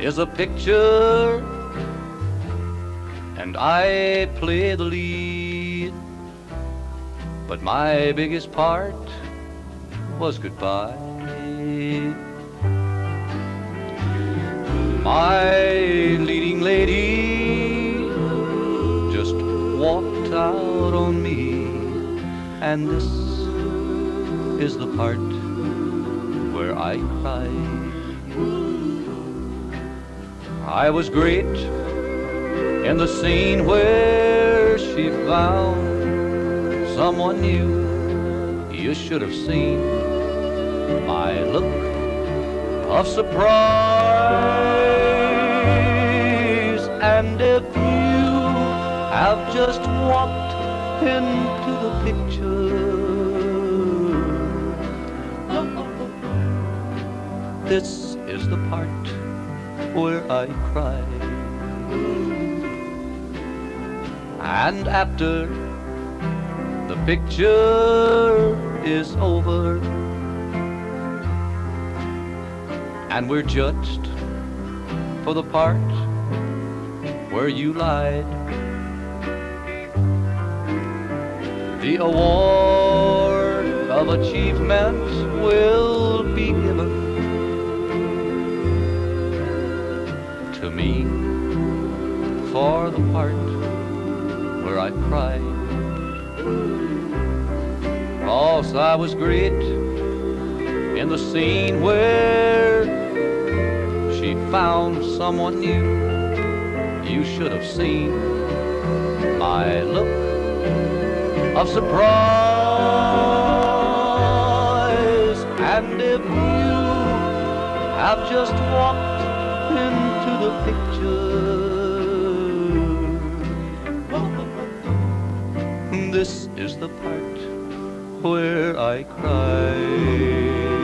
is a picture, and I play the lead. But my biggest part was goodbye. My leading lady just walked out on me, and this is the part where I cried. I was great in the scene where she found someone new. You should have seen my look of surprise. And if you have just walked into the picture, this is the part where I cry. And after the picture is over and we're judged for the part where you lied, the award of achievement will be given to me for the part where I cried. 'Cause I was great in the scene where she found someone new. You should have seen my look of surprise. And if you have just walked into the picture, this is the part where I cry.